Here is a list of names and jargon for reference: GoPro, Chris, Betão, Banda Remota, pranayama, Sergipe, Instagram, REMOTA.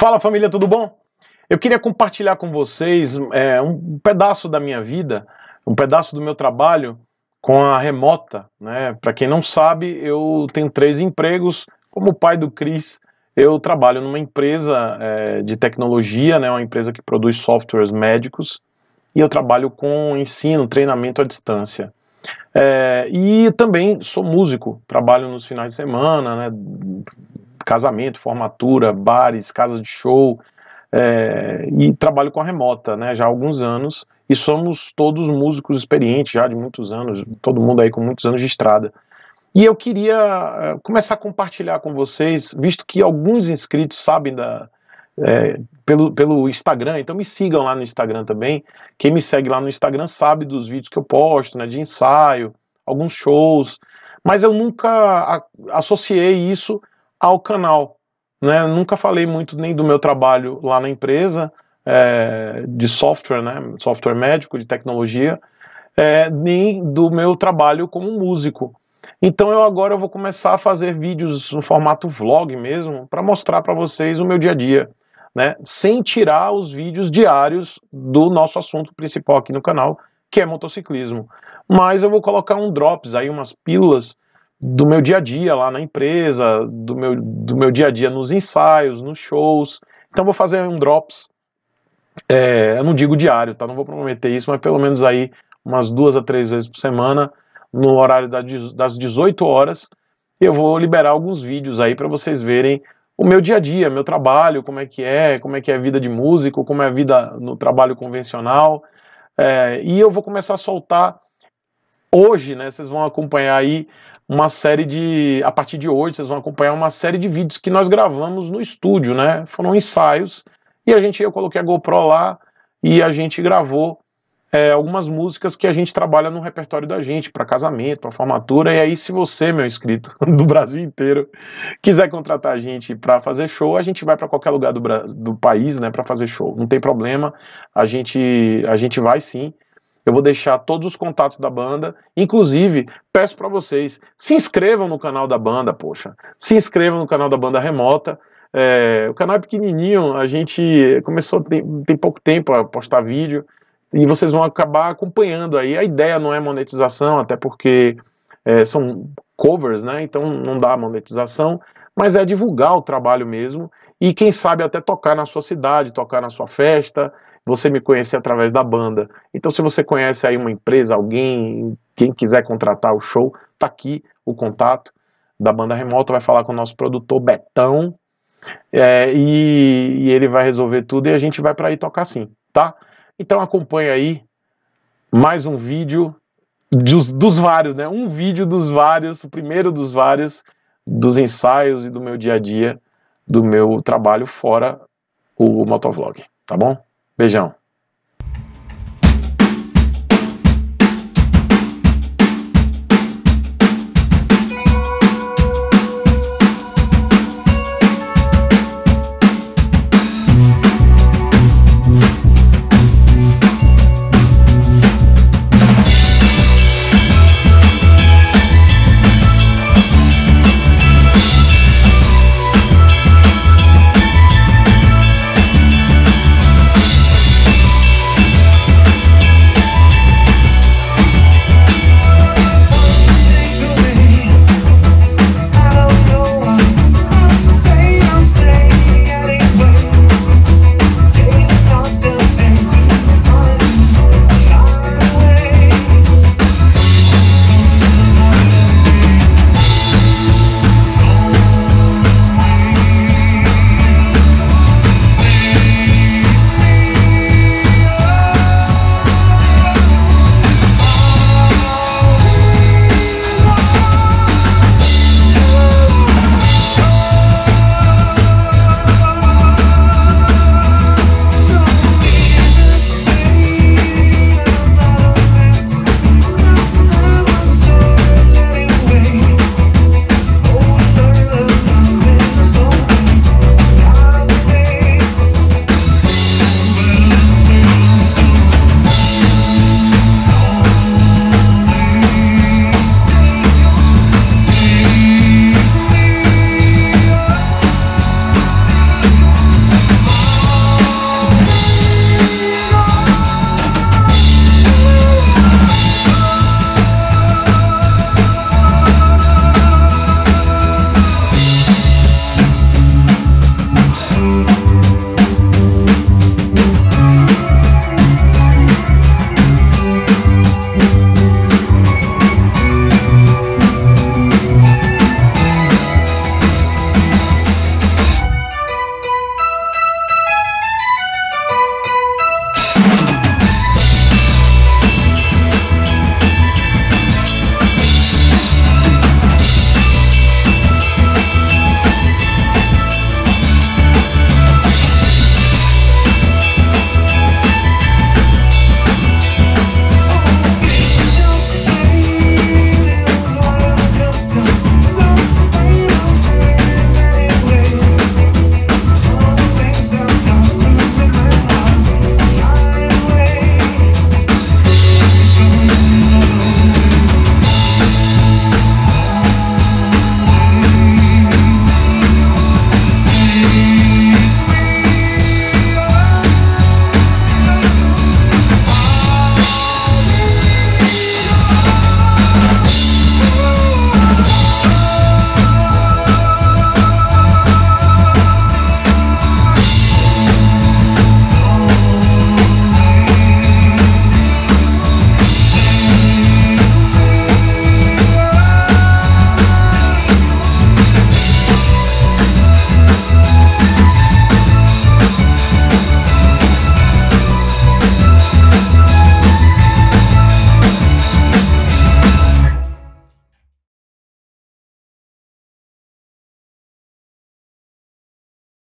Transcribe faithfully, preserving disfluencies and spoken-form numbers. Fala família, tudo bom? Eu queria compartilhar com vocês é, um pedaço da minha vida, um pedaço do meu trabalho com a Remota, né? Para quem não sabe, eu tenho três empregos. Como pai do Chris, eu trabalho numa empresa é, de tecnologia, né? Uma empresa que produz softwares médicos, e eu trabalho com ensino, treinamento à distância. É, e também sou músico, trabalho nos finais de semana, né? Casamento, formatura, bares, casa de show, é, e trabalho com a Remota, né, já há alguns anos, e somos todos músicos experientes já de muitos anos, todo mundo aí com muitos anos de estrada. E eu queria começar a compartilhar com vocês, visto que alguns inscritos sabem da, é, pelo, pelo Instagram, então me sigam lá no Instagram também. Quem me segue lá no Instagram sabe dos vídeos que eu posto, né, de ensaio, alguns shows, mas eu nunca associei isso ao canal, né? Nunca falei muito nem do meu trabalho lá na empresa é, de software, né? Software médico, de tecnologia, é, nem do meu trabalho como músico. Então eu agora eu vou começar a fazer vídeos no formato vlog mesmo, para mostrar para vocês o meu dia a dia, né? Sem tirar os vídeos diários do nosso assunto principal aqui no canal, que é motociclismo. Mas eu vou colocar um drops aí, umas pílulas do meu dia a dia lá na empresa, do meu, do meu dia a dia nos ensaios, nos shows. Então vou fazer um drops, é, eu não digo diário, tá? Não vou prometer isso, mas pelo menos aí umas duas a três vezes por semana, no horário das dezoito horas, eu vou liberar alguns vídeos aí para vocês verem o meu dia a dia, meu trabalho, como é que é, como é que é a vida de músico, como é a vida no trabalho convencional, é, e eu vou começar a soltar hoje, né? Vocês vão acompanhar aí uma série de... A partir de hoje, vocês vão acompanhar uma série de vídeos que nós gravamos no estúdio, né? Foram ensaios, e a gente, eu coloquei a GoPro lá, e a gente gravou é, algumas músicas que a gente trabalha no repertório da gente, para casamento, para formatura, e aí se você, meu inscrito, do Brasil inteiro, quiser contratar a gente para fazer show, a gente vai para qualquer lugar do, do país, né? Para fazer show, não tem problema, a gente, a gente vai sim. Eu vou deixar todos os contatos da banda, inclusive peço para vocês, se inscrevam no canal da banda, poxa, se inscrevam no canal da Banda Remota, é, o canal é pequenininho, a gente começou tem, tem pouco tempo a postar vídeo, e vocês vão acabar acompanhando aí, a ideia não é monetização, até porque é, são covers, né, então não dá monetização, mas é divulgar o trabalho mesmo, e quem sabe até tocar na sua cidade, tocar na sua festa, você me conhecer através da banda. Então se você conhece aí uma empresa, alguém, quem quiser contratar o show, tá aqui o contato da Banda Remota, vai falar com o nosso produtor Betão, é, e, e ele vai resolver tudo e a gente vai para aí tocar sim, tá? Então acompanha aí mais um vídeo dos, dos vários, né? Um vídeo dos vários, o primeiro dos vários, dos ensaios e do meu dia a dia, do meu trabalho fora o motovlog, tá bom? Beijão.